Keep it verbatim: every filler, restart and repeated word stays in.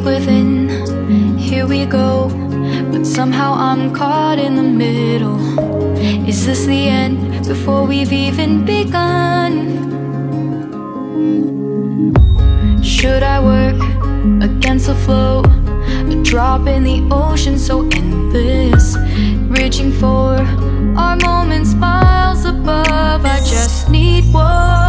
deep within. Here we go, but somehow I'm caught in the middle. Is this the end before we've even begun? Should I work against the flow? A drop in the ocean so endless, reaching for our moments miles above. I just need one.